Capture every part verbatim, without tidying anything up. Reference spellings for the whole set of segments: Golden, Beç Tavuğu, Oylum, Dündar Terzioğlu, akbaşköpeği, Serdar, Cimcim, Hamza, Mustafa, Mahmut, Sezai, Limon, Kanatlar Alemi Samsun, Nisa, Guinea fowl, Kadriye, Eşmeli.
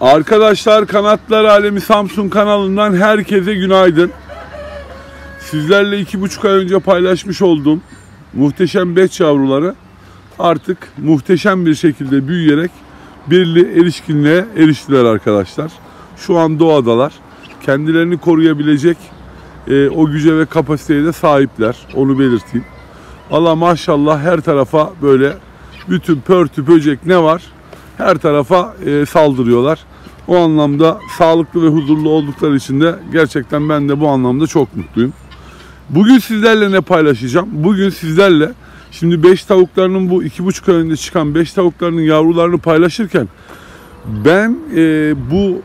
Arkadaşlar, Kanatlar Alemi Samsun kanalından herkese günaydın. Sizlerle iki buçuk ay önce paylaşmış olduğum muhteşem beç yavruları artık muhteşem bir şekilde büyüyerek birli erişkinliğe eriştiler arkadaşlar. Şu an doğadalar. Kendilerini koruyabilecek e, o güce ve kapasiteye de sahipler. Onu belirteyim. Allah maşallah her tarafa böyle bütün pörtü böcek ne var her tarafa e, saldırıyorlar. O anlamda sağlıklı ve huzurlu oldukları için de gerçekten ben de bu anlamda çok mutluyum. Bugün sizlerle ne paylaşacağım? Bugün sizlerle şimdi beş tavuklarının bu iki buçuk ay önce çıkan beş tavuklarının yavrularını paylaşırken ben e, bu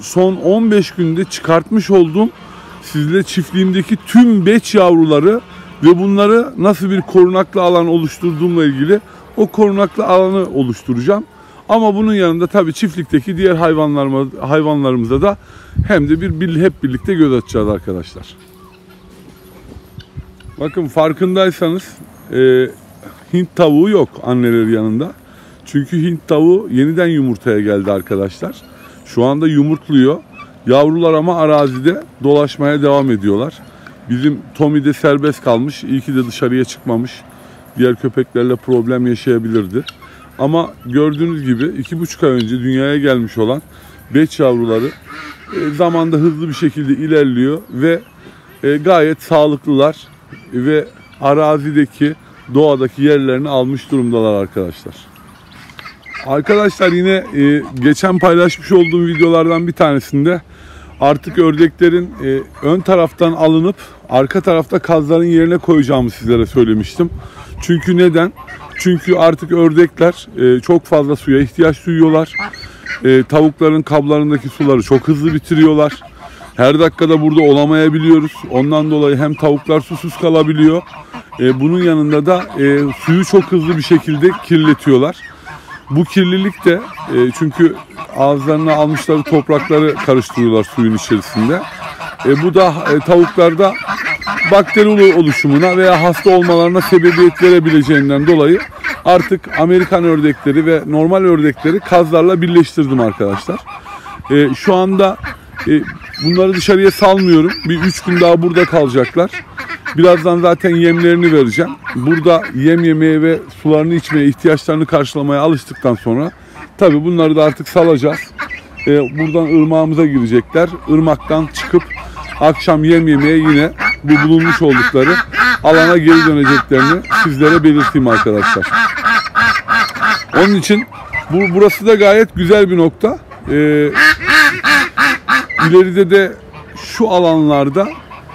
son on beş günde çıkartmış olduğum sizle çiftliğimdeki tüm beç yavruları ve bunları nasıl bir korunaklı alan oluşturduğumla ilgili o korunaklı alanı oluşturacağım. Ama bunun yanında tabii çiftlikteki diğer hayvanlarımız, hayvanlarımıza da hem de bir, bir hep birlikte göz atacağız arkadaşlar. Bakın farkındaysanız e, Hint tavuğu yok anneleri yanında. Çünkü Hint tavuğu yeniden yumurtaya geldi arkadaşlar. Şu anda yumurtluyor. Yavrular ama arazide dolaşmaya devam ediyorlar. Bizim Tommy de serbest kalmış. İyi ki de dışarıya çıkmamış. Diğer köpeklerle problem yaşayabilirdi. Ama gördüğünüz gibi iki buçuk ay önce dünyaya gelmiş olan beç yavruları e, zamanda hızlı bir şekilde ilerliyor ve e, gayet sağlıklılar ve arazideki, doğadaki yerlerini almış durumdalar arkadaşlar. Arkadaşlar yine e, geçen paylaşmış olduğum videolardan bir tanesinde artık ördeklerin e, ön taraftan alınıp arka tarafta kazların yerine koyacağımı sizlere söylemiştim. Çünkü neden? Çünkü artık ördekler e, çok fazla suya ihtiyaç duyuyorlar. E, tavukların kablarındaki suları çok hızlı bitiriyorlar. Her dakikada burada olamayabiliyoruz. Ondan dolayı hem tavuklar susuz kalabiliyor. E, bunun yanında da e, suyu çok hızlı bir şekilde kirletiyorlar. Bu kirlilik de e, çünkü ağızlarına almışları toprakları karıştırıyorlar suyun içerisinde. E, bu da e, tavuklarda bakteri oluşumuna veya hasta olmalarına sebebiyet verebileceğinden dolayı artık Amerikan ördekleri ve normal ördekleri kazlarla birleştirdim arkadaşlar. E, şu anda e, bunları dışarıya salmıyorum. Bir üç gün daha burada kalacaklar. Birazdan zaten yemlerini vereceğim. Burada yem yemeye ve sularını içmeye, ihtiyaçlarını karşılamaya alıştıktan sonra tabii bunları da artık salacağız. E, buradan ırmağımıza girecekler. Irmaktan çıkıp akşam yem yemeye yine bu bulunmuş oldukları alana geri döneceklerini sizlere belirteyim arkadaşlar. Onun için bu burası da gayet güzel bir nokta. Ee, ileride de şu alanlarda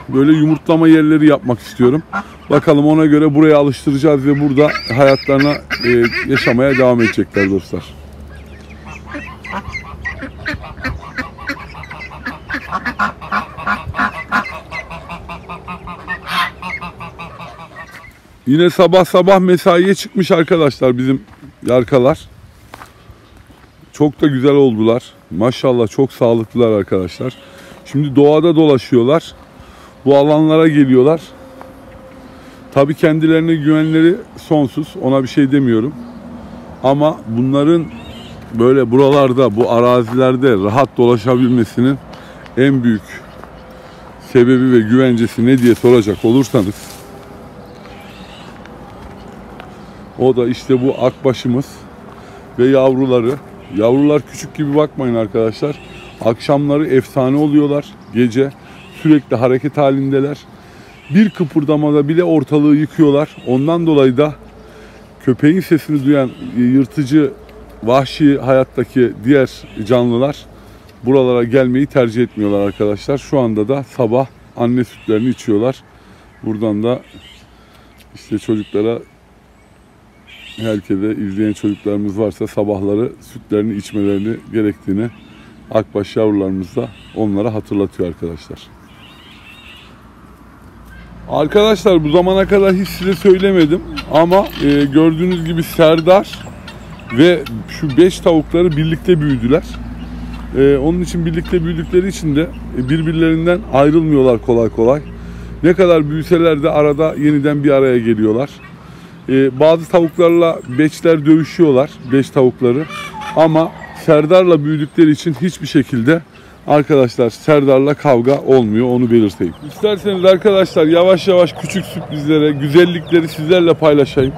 böyle yumurtlama yerleri yapmak istiyorum. Bakalım, ona göre buraya alıştıracağız ve burada hayatlarına e, yaşamaya devam edecekler dostlar. Yine sabah sabah mesaiye çıkmış arkadaşlar bizim yarkalar. Çok da güzel oldular. Maşallah çok sağlıklılar arkadaşlar. Şimdi doğada dolaşıyorlar. Bu alanlara geliyorlar. Tabii kendilerine güvenleri sonsuz. Ona bir şey demiyorum. Ama bunların böyle buralarda, bu arazilerde rahat dolaşabilmesinin en büyük sebebi ve güvencesi ne diye soracak olursanız, o da işte bu akbaşımız ve yavruları. Yavrular küçük gibi bakmayın arkadaşlar. Akşamları efsane oluyorlar. Gece sürekli hareket halindeler. Bir kıpırdamada bile ortalığı yıkıyorlar. Ondan dolayı da köpeğin sesini duyan yırtıcı, vahşi hayattaki diğer canlılar buralara gelmeyi tercih etmiyorlar arkadaşlar. Şu anda da sabah anne sütlerini içiyorlar. Buradan da işte çocuklara, herkese, izleyen çocuklarımız varsa sabahları sütlerini içmelerini gerektiğini akbaş yavrularımız da onlara hatırlatıyor arkadaşlar. Arkadaşlar bu zamana kadar hiç size söylemedim ama e, gördüğünüz gibi Serdar ve şu beş tavukları birlikte büyüdüler. E, onun için birlikte büyüdükleri için de birbirlerinden ayrılmıyorlar kolay kolay. Ne kadar büyüseler de arada yeniden bir araya geliyorlar. Bazı tavuklarla beçler dövüşüyorlar, beç tavukları, ama Serdar'la büyüdükleri için hiçbir şekilde arkadaşlar Serdar'la kavga olmuyor, onu belirteyim. İsterseniz arkadaşlar yavaş yavaş küçük sürprizlere, güzellikleri sizlerle paylaşayım.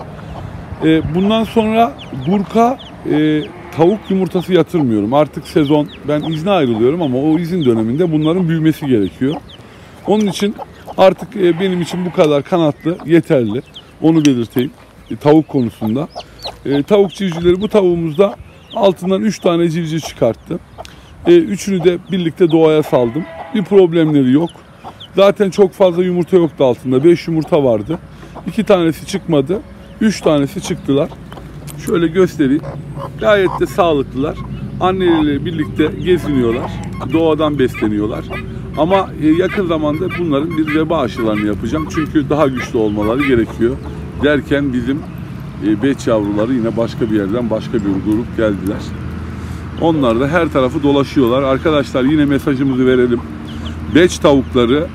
Ee, bundan sonra Burka e, tavuk yumurtası yatırmıyorum. Artık sezon, ben izne ayrılıyorum ama o izin döneminde bunların büyümesi gerekiyor. Onun için artık e, benim için bu kadar kanatlı yeterli. Onu belirteyim e, tavuk konusunda. E, tavuk civcivleri bu tavuğumuzda altından üç tane civciv çıkarttı. E, üçünü de birlikte doğaya saldım. Bir problemleri yok. Zaten çok fazla yumurta yoktu altında. beş yumurta vardı. iki tanesi çıkmadı. üç tanesi çıktılar. Şöyle göstereyim. Gayet de sağlıklılar. Anneleriyle birlikte geziniyorlar. Doğadan besleniyorlar. Ama yakın zamanda bunların bir veba aşılarını yapacağım. Çünkü daha güçlü olmaları gerekiyor. Derken bizim beç yavruları yine başka bir yerden başka bir grup geldiler. Onlar da her tarafı dolaşıyorlar. Arkadaşlar yine mesajımızı verelim. Beç tavukları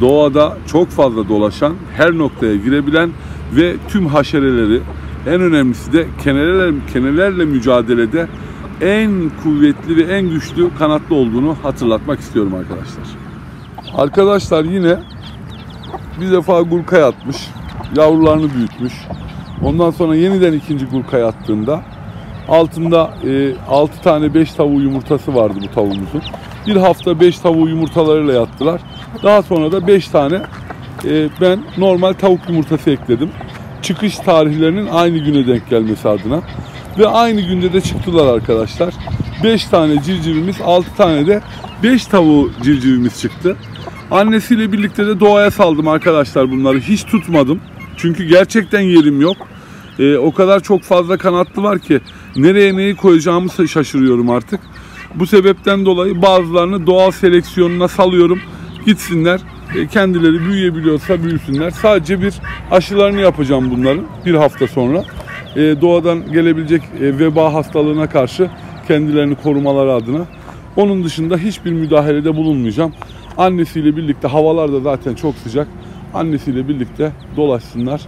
doğada çok fazla dolaşan, her noktaya girebilen ve tüm haşereleri, en önemlisi de kenelerle, kenelerle mücadelede en kuvvetli ve en güçlü kanatlı olduğunu hatırlatmak istiyorum arkadaşlar. Arkadaşlar yine bir defa gurkaya atmış, yavrularını büyütmüş. Ondan sonra yeniden ikinci gurkaya attığında altında e, altı tane beş tavuğu yumurtası vardı bu tavuğumuzun. Bir hafta beş tavuğu yumurtalarıyla yattılar. Daha sonra da beş tane e, ben normal tavuk yumurtası ekledim. Çıkış tarihlerinin aynı güne denk gelmesi adına. Ve aynı günde de çıktılar arkadaşlar. beş tane civcivimiz, altı tane de beş tavuğu civcivimiz çıktı. Annesiyle birlikte de doğaya saldım arkadaşlar bunları. Hiç tutmadım. Çünkü gerçekten yerim yok. Ee, o kadar çok fazla kanatlı var ki nereye neyi koyacağımı şaşırıyorum artık. Bu sebepten dolayı bazılarını doğal seleksiyonuna salıyorum. Gitsinler, kendileri büyüyebiliyorsa büyüsünler. Sadece bir aşılarını yapacağım bunların bir hafta sonra. Doğadan gelebilecek veba hastalığına karşı kendilerini korumaları adına. Onun dışında hiçbir müdahalede bulunmayacağım. Annesiyle birlikte, havalar da zaten çok sıcak. Annesiyle birlikte dolaşsınlar.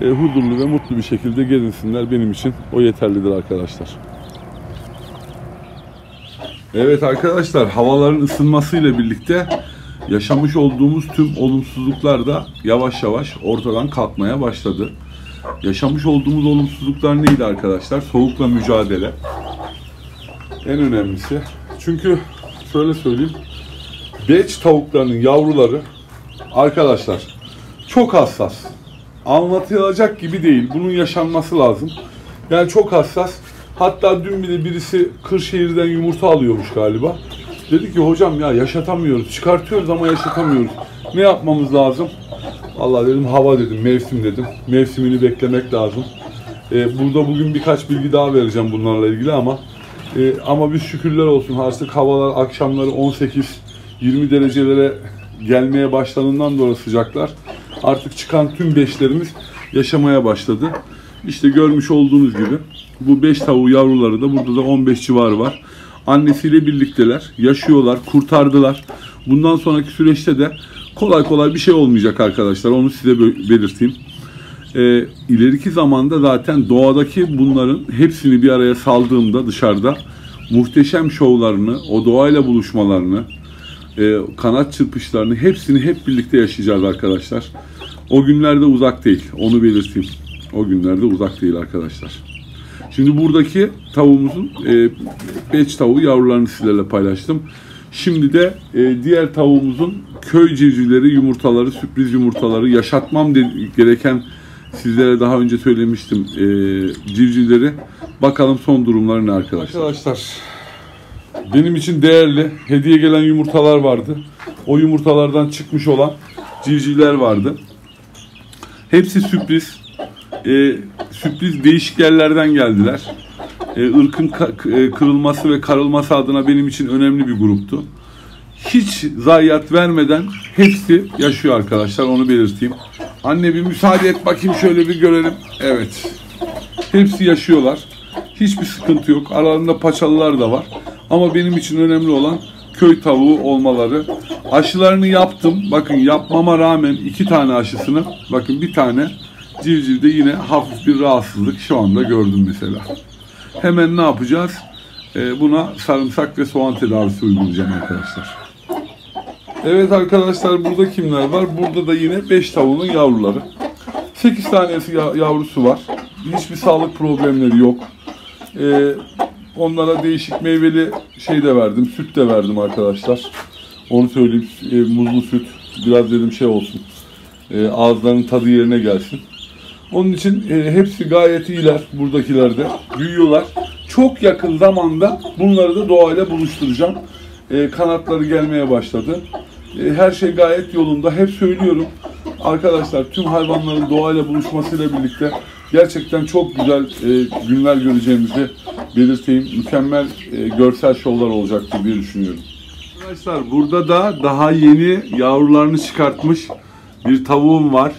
Huzurlu ve mutlu bir şekilde gezinsinler. Benim için o yeterlidir arkadaşlar. Evet arkadaşlar, havaların ısınmasıyla birlikte yaşamış olduğumuz tüm olumsuzluklar da yavaş yavaş ortadan kalkmaya başladı. Yaşamış olduğumuz olumsuzluklar neydi arkadaşlar? Soğukla mücadele. En önemlisi. Çünkü şöyle söyleyeyim. Beç tavuklarının yavruları arkadaşlar çok hassas. Anlatılacak gibi değil. Bunun yaşanması lazım. Yani çok hassas. Hatta dün bile birisi Kırşehir'den yumurta alıyormuş galiba. Dedi ki hocam ya yaşatamıyoruz. Çıkartıyoruz ama yaşatamıyoruz. Ne yapmamız lazım? Vallahi dedim hava dedim, mevsim dedim. Mevsimini beklemek lazım. Ee, burada bugün birkaç bilgi daha vereceğim bunlarla ilgili ama e, ama biz şükürler olsun artık havalar akşamları on sekiz yirmi derecelere gelmeye başladığından dolayı sıcaklar. Artık çıkan tüm beşlerimiz yaşamaya başladı. İşte görmüş olduğunuz gibi bu beş tavuğu yavruları da burada da on beş civarı var. Annesiyle birlikteler, yaşıyorlar, kurtardılar. Bundan sonraki süreçte de kolay kolay bir şey olmayacak arkadaşlar. Onu size belirteyim. Ee, ileriki zamanda zaten doğadaki bunların hepsini bir araya saldığımda dışarıda muhteşem şovlarını, o doğayla buluşmalarını, e, kanat çırpışlarını hepsini hep birlikte yaşayacağız arkadaşlar. O günlerde uzak değil. Onu belirteyim. O günlerde uzak değil arkadaşlar. Şimdi buradaki tavuğumuzun e, beç tavuğu yavrularını sizlerle paylaştım. Şimdi de e, diğer tavuğumuzun köy civcivleri, yumurtaları, sürpriz yumurtaları, yaşatmam gereken sizlere daha önce söylemiştim e, civcivleri. Bakalım son durumları ne arkadaşlar. Arkadaşlar benim için değerli hediye gelen yumurtalar vardı. O yumurtalardan çıkmış olan civcivler vardı. Hepsi sürpriz. E, sürpriz değişik yerlerden geldiler. E, ırkın kırılması ve karılması adına benim için önemli bir gruptu. Hiç zayiat vermeden hepsi yaşıyor arkadaşlar, onu belirteyim. Anne bir müsaade et bakayım, şöyle bir görelim. Evet. Hepsi yaşıyorlar. Hiçbir sıkıntı yok. Aralarında paçalılar da var. Ama benim için önemli olan köy tavuğu olmaları. Aşılarını yaptım. Bakın yapmama rağmen iki tane aşısını. Bakın bir tane civcivde yine hafif bir rahatsızlık şu anda gördüm mesela. Hemen ne yapacağız? buna sarımsak ve soğan tedavisi uygulayacağım arkadaşlar. Evet arkadaşlar, burada kimler var? Burada da yine beş tavuğun yavruları. sekiz tanesi yavrusu var. Hiçbir sağlık problemleri yok. Ee, onlara değişik meyveli şey de verdim, süt de verdim arkadaşlar. Onu söyleyeyim, e, muzlu süt. Biraz dedim şey olsun, e, ağızlarının tadı yerine gelsin. Onun için e, hepsi gayet iyiler, buradakilerde büyüyorlar. Çok yakın zamanda bunları da doğayla buluşturacağım. E, kanatları gelmeye başladı. E, her şey gayet yolunda. Hep söylüyorum arkadaşlar, tüm hayvanların doğayla buluşmasıyla birlikte gerçekten çok güzel e, günler göreceğimizi belirteyim. Mükemmel e, görsel şovlar olacaktır diye düşünüyorum. Arkadaşlar, burada da daha yeni yavrularını çıkartmış bir tavuğum var.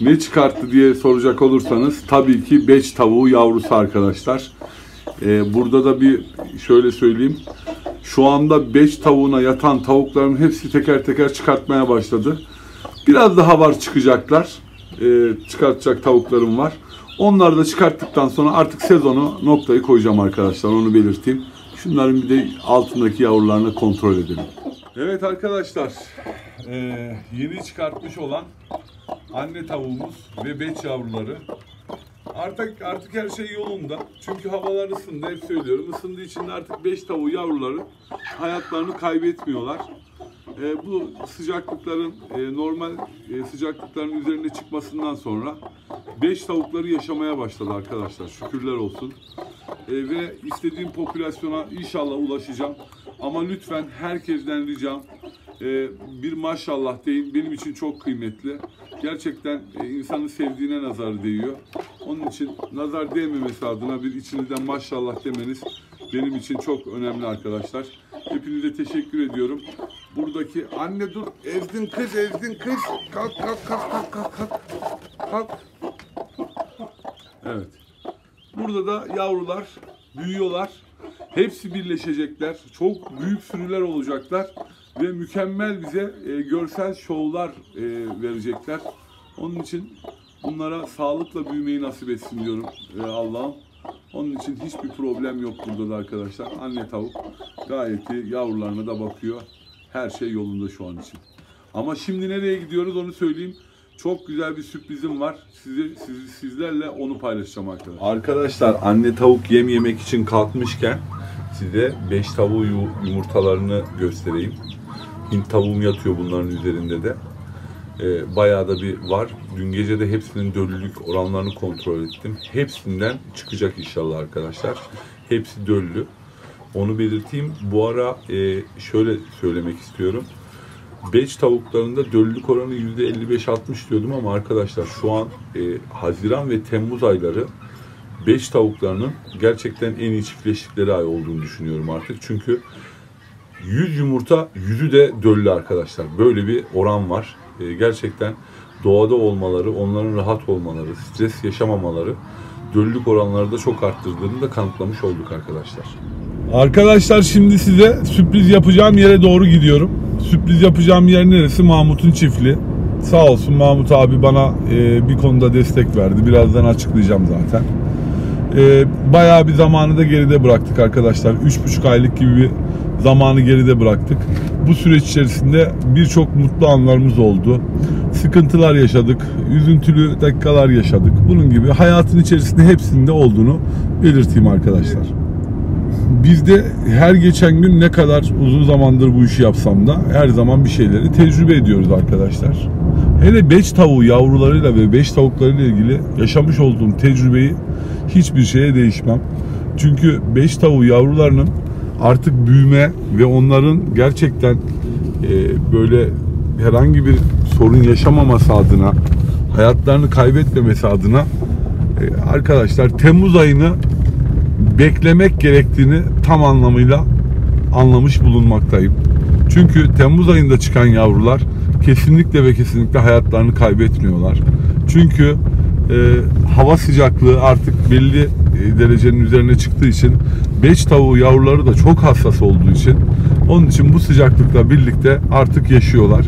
Ne çıkarttı diye soracak olursanız tabii ki beç tavuğu yavrusu arkadaşlar. Ee, burada da bir şöyle söyleyeyim. Şu anda beç tavuğuna yatan tavukların hepsi teker teker çıkartmaya başladı. Biraz daha var çıkacaklar. Ee, çıkartacak tavuklarım var. Onları da çıkarttıktan sonra artık sezonu noktayı koyacağım arkadaşlar. Onu belirteyim. Şunların bir de altındaki yavrularını kontrol edelim. Evet arkadaşlar, e, yeni çıkartmış olan anne tavuğumuz ve beç yavruları. Artık artık her şey yolunda. Çünkü havalar ısındı, hep söylüyorum. Isındığı için artık beç tavuğu yavruları hayatlarını kaybetmiyorlar. E, bu sıcaklıkların e, normal e, sıcaklıkların üzerine çıkmasından sonra beç tavukları yaşamaya başladı arkadaşlar. Şükürler olsun. E, ve istediğim popülasyona inşallah ulaşacağım. Ama lütfen herkesten ricam, e, bir maşallah deyin. Benim için çok kıymetli. Gerçekten e, insanın sevdiğine nazar değiyor. Onun için nazar değmemesi adına bir içinizden maşallah demeniz benim için çok önemli arkadaşlar. Hepinize teşekkür ediyorum. Buradaki anne dur, ezdin kız, ezdin kız. Kalk kalk kalk kalk kalk kalk. Kalk. Evet. Burada da yavrular büyüyorlar. Hepsi birleşecekler. Çok büyük sürüler olacaklar. Ve mükemmel bize e, görsel şovlar e, verecekler. Onun için bunlara sağlıkla büyümeyi nasip etsin diyorum e, Allah'ım. Onun için hiçbir problem yok burada da arkadaşlar. Anne tavuk gayet iyi, yavrularına da bakıyor. Her şey yolunda şu an için. Ama şimdi nereye gidiyoruz onu söyleyeyim. Çok güzel bir sürprizim var. Sizi, sizi, sizlerle onu paylaşacağım arkadaşlar. Arkadaşlar, anne tavuk yem yemek için kalkmışken size beş tavuğu yumurtalarını göstereyim. Hint tavuğum yatıyor bunların üzerinde de. Ee, bayağı da bir var. Dün gece de hepsinin döllülük oranlarını kontrol ettim. Hepsinden çıkacak inşallah arkadaşlar. Hepsi döllü. Onu belirteyim. Bu ara e, şöyle söylemek istiyorum. Beç tavuklarında döllülük oranı yüzde elli beş altmış diyordum ama arkadaşlar şu an e, Haziran ve Temmuz ayları beç tavuklarının gerçekten en iyi çiftleştikleri ay olduğunu düşünüyorum artık. Çünkü yüz yumurta yüzü de döllü arkadaşlar. Böyle bir oran var. E, gerçekten doğada olmaları, onların rahat olmaları, stres yaşamamaları döllülük oranları da çok arttırdığını da kanıtlamış olduk arkadaşlar. Arkadaşlar, şimdi size sürpriz yapacağım yere doğru gidiyorum. Sürpriz yapacağım yer neresi? Mahmut'un çiftliği. Sağ olsun Mahmut abi bana e, bir konuda destek verdi. Birazdan açıklayacağım zaten. E, bayağı bir zamanı da geride bıraktık arkadaşlar. üç buçuk aylık gibi bir zamanı geride bıraktık. Bu süreç içerisinde birçok mutlu anlarımız oldu. Sıkıntılar yaşadık. Üzüntülü dakikalar yaşadık. Bunun gibi hayatın içerisinde hepsinde olduğunu belirteyim arkadaşlar. Biz de her geçen gün ne kadar uzun zamandır bu işi yapsam da her zaman bir şeyleri tecrübe ediyoruz arkadaşlar. Hele beç tavuğu yavrularıyla ve beç tavuklarıyla ilgili yaşamış olduğum tecrübeyi hiçbir şeye değişmem. Çünkü beç tavuğu yavrularının artık büyüme ve onların gerçekten e, böyle herhangi bir sorun yaşamaması adına, hayatlarını kaybetmemesi adına e, arkadaşlar Temmuz ayını beklemek gerektiğini tam anlamıyla anlamış bulunmaktayım. Çünkü Temmuz ayında çıkan yavrular kesinlikle ve kesinlikle hayatlarını kaybetmiyorlar. Çünkü e, hava sıcaklığı artık belli derecenin üzerine çıktığı için beç tavuğu yavruları da çok hassas olduğu için onun için bu sıcaklıkla birlikte artık yaşıyorlar.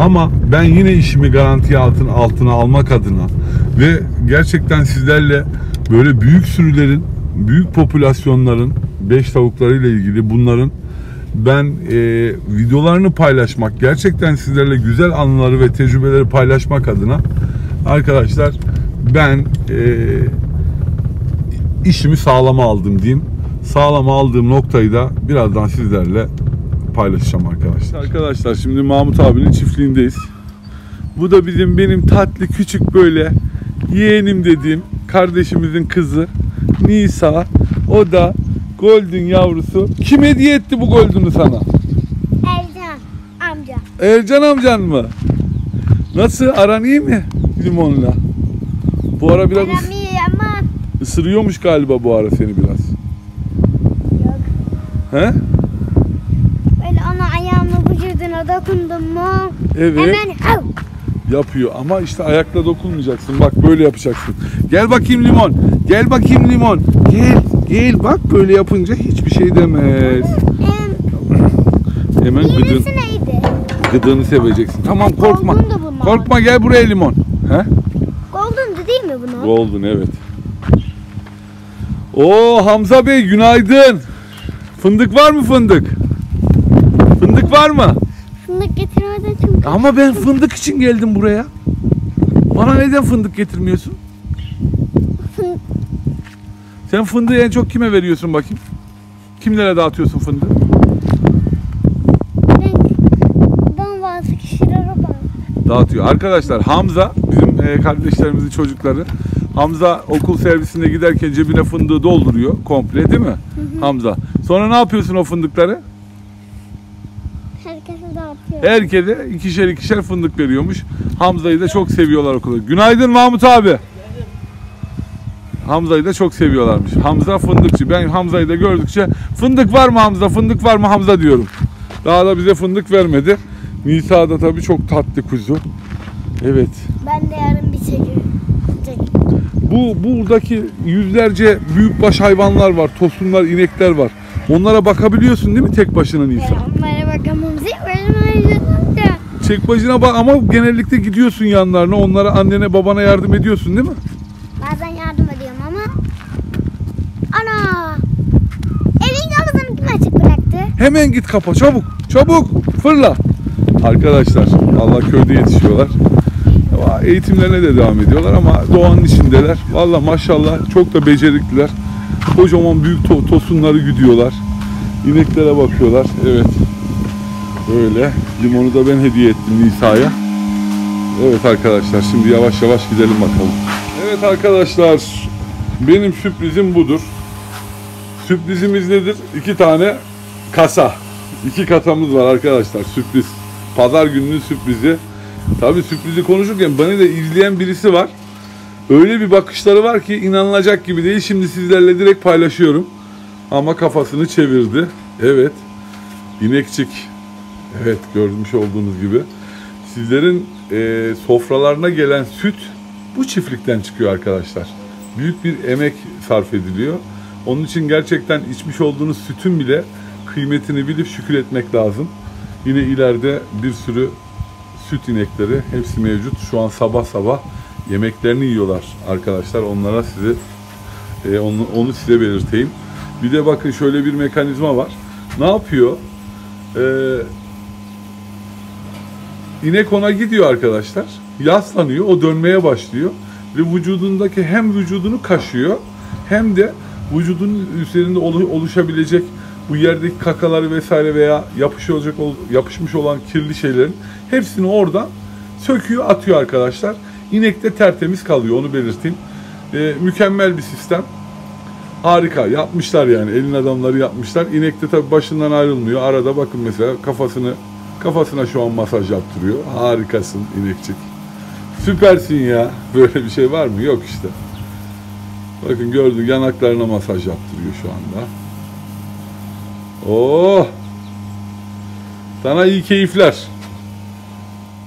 Ama ben yine işimi garanti altına, altına almak adına ve gerçekten sizlerle böyle büyük sürülerin, büyük popülasyonların beş tavuklarıyla ilgili bunların ben e, videolarını paylaşmak, gerçekten sizlerle güzel anıları ve tecrübeleri paylaşmak adına arkadaşlar ben e, işimi sağlama aldım diyeyim. Sağlama aldığım noktayı da birazdan sizlerle paylaşacağım arkadaşlar. Arkadaşlar şimdi Mahmut abinin çiftliğindeyiz. Bu da bizim benim tatlı küçük böyle yeğenim dediğim kardeşimizin kızı Nisa. O da Golden yavrusu. Kim hediye etti bu Golden'ı sana? Ercan amca. Ercan amcan mı? Nasıl? Aran iyi mi Limon'la? Bu ara biraz ıs ama. Isırıyormuş galiba bu ara seni biraz. Yok. He? Böyle ona ayağımla vücuduna dokundum mu? Evet. Hemen av yapıyor ama işte ayakla dokunmayacaksın. Bak böyle yapacaksın. Gel bakayım Limon. Gel bakayım Limon. Gel. Gel bak böyle yapınca hiçbir şey demez. Hemen gıdın, gıdığını seveceksin. Tamam korkma. Korkma gel buraya Limon. He? Golden'dı değil mi bunu? Golden evet. Oo Hamza Bey günaydın. Fındık var mı fındık? Fındık var mı? Fındık getirmeden çünkü. Ama ben fındık için geldim buraya. Bana neden fındık getirmiyorsun? Sen fındığı en çok kime veriyorsun bakayım? Kimlere dağıtıyorsun fındığı? Ben, ben bazı kişilere bak. Dağıtıyor. Arkadaşlar Hamza, bizim kardeşlerimizin çocukları. Hamza okul servisine giderken cebine fındığı dolduruyor komple değil mi? Hı hı. Hamza. Sonra ne yapıyorsun o fındıkları? Herkese dağıtıyor. Herkese ikişer ikişer fındık veriyormuş. Hamza'yı da çok seviyorlar okulda. Günaydın Mahmut abi. Hamza'yı da çok seviyorlarmış. Hamza fındıkçı. Ben Hamza'yı da gördükçe fındık var mı Hamza? Fındık var mı Hamza diyorum. Daha da bize fındık vermedi. Nisa da tabii çok tatlı kuzu. Evet. Ben de yarın bir şey göreceğim. Bu buradaki yüzlerce büyükbaş hayvanlar var. Tosunlar, inekler var. Onlara bakabiliyorsun değil mi tek başına Nisa? Ben onlara bakamam. Tek başına bak ama genellikle gidiyorsun yanlarına. Onlara annene babana yardım ediyorsun değil mi? Bazen yardım ediyorum ama ana evin kapısını kim açık bıraktı? Hemen git kapa çabuk çabuk fırla. Arkadaşlar valla köyde yetişiyorlar. Eğitimlerine de devam ediyorlar ama doğanın içindeler. Valla maşallah çok da becerikliler. Kocaman büyük to tosunları güdüyorlar. İneklere bakıyorlar. Evet. Böyle. Limonu da ben hediye ettim Nisa'ya. Evet arkadaşlar şimdi yavaş yavaş gidelim bakalım. Evet arkadaşlar, benim sürprizim budur. Sürprizimiz nedir? İki tane kasa. İki kasamız var arkadaşlar, sürpriz. Pazar gününün sürprizi. Tabii sürprizi konuşurken beni de izleyen birisi var. Öyle bir bakışları var ki inanılacak gibi değil. Şimdi sizlerle direkt paylaşıyorum. Ama kafasını çevirdi. Evet, inekçik. Evet, görmüş olduğunuz gibi. Sizlerin e, sofralarına gelen süt bu çiftlikten çıkıyor arkadaşlar. Büyük bir emek sarf ediliyor. Onun için gerçekten içmiş olduğunuz sütün bile kıymetini bilip şükür etmek lazım. Yine ileride bir sürü süt inekleri hepsi mevcut. Şu an sabah sabah yemeklerini yiyorlar arkadaşlar. Onlara size onu, onu size belirteyim. Bir de bakın şöyle bir mekanizma var. Ne yapıyor? Ee, inek ona gidiyor arkadaşlar. Yaslanıyor, o dönmeye başlıyor ve vücudundaki hem vücudunu kaşıyor hem de vücudunun üzerinde oluşabilecek bu yerdeki kakaları vesaire veya yapışacak, yapışmış olan kirli şeylerin hepsini oradan söküyor, atıyor arkadaşlar. İnek de tertemiz kalıyor, onu belirteyim. Ee, mükemmel bir sistem. Harika, yapmışlar yani. Elin adamları yapmışlar. İnek de tabii başından ayrılmıyor. Arada bakın mesela kafasını kafasına şu an masaj yaptırıyor. Harikasın inekçik. Süpersin ya. Böyle bir şey var mı? Yok işte. Bakın gördün yanaklarına masaj yaptırıyor şu anda. Oh! Sana iyi keyifler.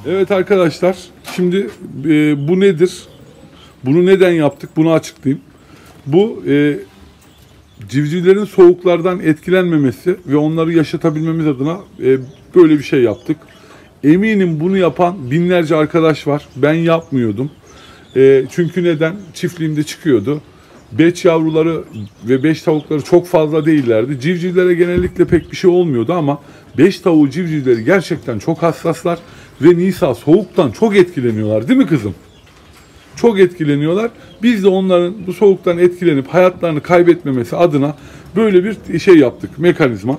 Evet arkadaşlar. Şimdi e, bu nedir? Bunu neden yaptık? Bunu açıklayayım. Bu e, civcivlerin soğuklardan etkilenmemesi ve onları yaşatabilmemiz adına e, böyle bir şey yaptık. Eminim bunu yapan binlerce arkadaş var. Ben yapmıyordum. E, çünkü neden? Çiftliğimde çıkıyordu. Beç yavruları ve beç tavukları çok fazla değillerdi. Civcivlere genellikle pek bir şey olmuyordu ama beç tavuğu civcivleri gerçekten çok hassaslar ve Nisa soğuktan çok etkileniyorlar, değil mi kızım? Çok etkileniyorlar. Biz de onların bu soğuktan etkilenip hayatlarını kaybetmemesi adına böyle bir şey yaptık, mekanizma.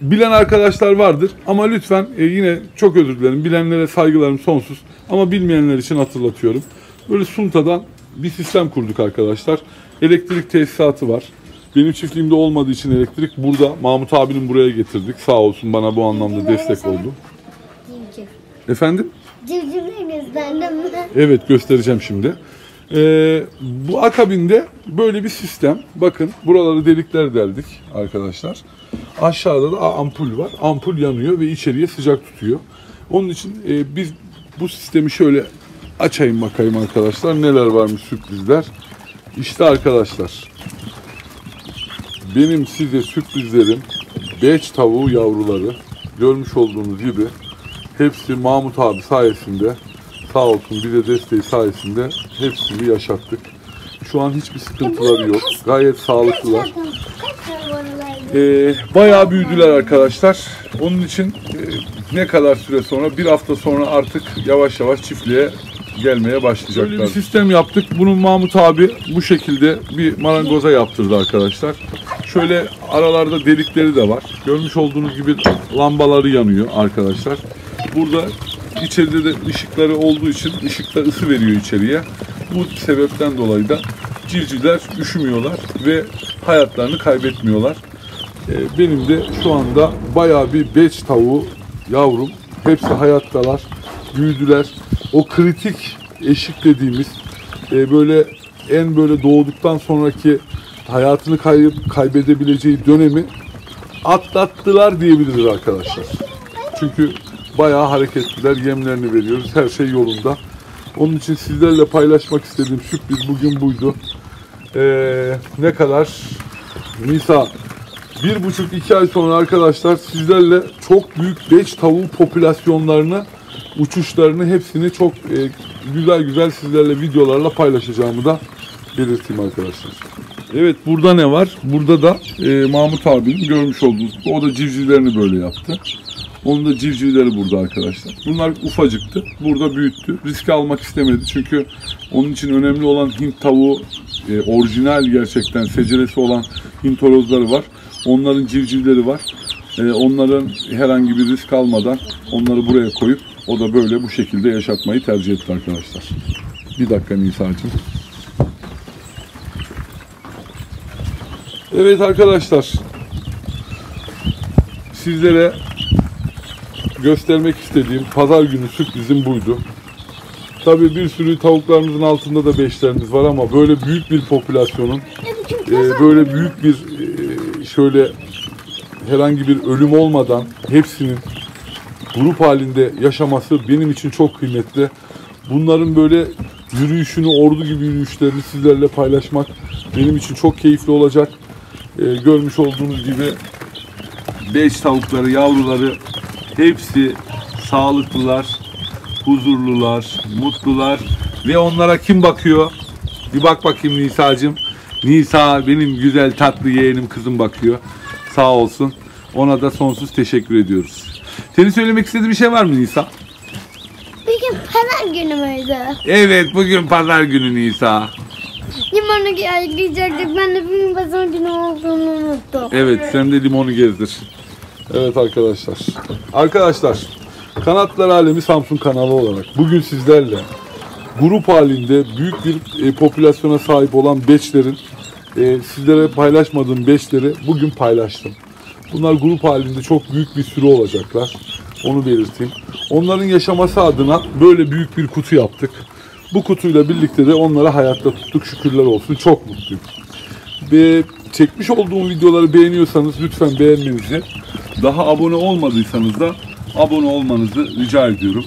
Bilen arkadaşlar vardır ama lütfen e, yine çok özür dilerim. Bilenlere saygılarım sonsuz ama bilmeyenler için hatırlatıyorum. Böyle suntadan bir sistem kurduk arkadaşlar. Elektrik tesisatı var. Benim çiftliğimde olmadığı için elektrik burada. Mahmut abinin buraya getirdik. Sağ olsun bana bu anlamda destek oldu. Cimcim. Efendim? Cimcimleri gösterdim mi? Evet, göstereceğim şimdi. Ee, bu akabinde böyle bir sistem. Bakın buraları delikler deldik arkadaşlar. Aşağıda da ampul var. Ampul yanıyor ve içeriye sıcak tutuyor. Onun için e, biz bu sistemi şöyle açayım bakayım arkadaşlar. Neler varmış sürprizler. İşte arkadaşlar. Benim size sürprizlerim. Beç tavuğu yavruları. Görmüş olduğunuz gibi. Hepsi Mahmut abi sayesinde. Sağ olsun bize desteği sayesinde. Hepsini yaşattık. Şu an hiçbir sıkıntıları yok. Gayet sağlıklılar. Ee, bayağı büyüdüler arkadaşlar. Onun için e, ne kadar süre sonra? Bir hafta sonra artık yavaş yavaş çiftliğe gelmeye başlayacaklar. Böyle bir sistem yaptık. Bunun Mahmut abi bu şekilde bir marangoza yaptırdı arkadaşlar. Şöyle aralarda delikleri de var. Görmüş olduğunuz gibi lambaları yanıyor arkadaşlar. Burada içeride de ışıkları olduğu için ışıkta ısı veriyor içeriye. Bu sebepten dolayı da civcivler üşümüyorlar ve hayatlarını kaybetmiyorlar. Benim de şu anda bayağı bir beç tavuğu yavrum. Hepsi hayattalar, büyüdüler. O kritik eşik dediğimiz böyle en böyle doğduktan sonraki hayatını kaybedebileceği dönemi atlattılar diyebiliriz arkadaşlar. Çünkü bayağı hareketliler, yemlerini veriyoruz, her şey yolunda. Onun için sizlerle paylaşmak istediğim sürpriz bugün buydu. Ee, ne kadar? Nisa. Bir buçuk iki ay sonra arkadaşlar sizlerle çok büyük beç tavuğu popülasyonlarını, uçuşlarını hepsini çok e, güzel güzel sizlerle videolarla paylaşacağımı da belirteyim arkadaşlar. Evet, burada ne var? Burada da e, Mahmut abinin görmüş olduğunuz gibi o da civcivlerini böyle yaptı. Onun da civcivleri burada arkadaşlar. Bunlar ufacıktı. Burada büyüttü. Riske almak istemedi. Çünkü onun için önemli olan Hint tavuğu, e, orijinal gerçekten seceresi olan Hint horozları var. Onların civcivleri var. E, onların herhangi bir risk almadan onları buraya koyup o da böyle bu şekilde yaşatmayı tercih etti arkadaşlar. Bir dakika Nisa'cığım. Evet arkadaşlar. Sizlere göstermek istediğim pazar günü sürprizim buydu. Tabii bir sürü tavuklarımızın altında da beşlerimiz var ama böyle büyük bir popülasyonun e, böyle büyük bir e, şöyle herhangi bir ölüm olmadan hepsinin grup halinde yaşaması benim için çok kıymetli. Bunların böyle yürüyüşünü, ordu gibi yürüyüşlerini sizlerle paylaşmak benim için çok keyifli olacak. E, görmüş olduğunuz gibi beç tavukları, yavruları hepsi sağlıklılar, huzurlular, mutlular ve onlara kim bakıyor? Bir bak bakayım Nisa'cığım. Nisa benim güzel tatlı yeğenim kızım bakıyor. Sağ olsun. Ona da sonsuz teşekkür ediyoruz. Senin söylemek istediğin bir şey var mı Nisa? Bugün pazar günü müydü? Evet, bugün pazar günü Nisa. Limonu gezdirdik. Ben de bugün pazar günü olduğunu unuttum. Evet, sen de limonu gezdir. Evet arkadaşlar. Arkadaşlar, Kanatlar Alemi Samsun kanalı olarak bugün sizlerle grup halinde büyük bir e, popülasyona sahip olan beçlerin e, sizlere paylaşmadığım beçleri bugün paylaştım. Bunlar grup halinde çok büyük bir sürü olacaklar. Onu belirteyim. Onların yaşaması adına böyle büyük bir kutu yaptık. Bu kutuyla birlikte de onları hayatta tuttuk. Şükürler olsun. Çok mutluyum. Ve çekmiş olduğum videoları beğeniyorsanız lütfen beğenmenizi, daha abone olmadıysanız da abone olmanızı rica ediyorum.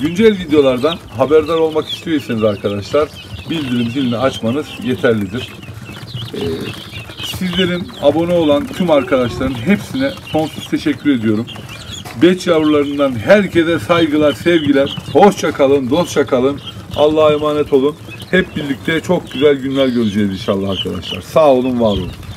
Güncel videolardan haberdar olmak istiyorsanız arkadaşlar bildirim zilini açmanız yeterlidir. Ee, sizlerin abone olan tüm arkadaşların hepsine sonsuz teşekkür ediyorum. Beç yavrularından herkese saygılar, sevgiler. Hoşça kalın, dostça kalın. Allah'a emanet olun. Hep birlikte çok güzel günler göreceğiz inşallah arkadaşlar. Sağ olun, var olun.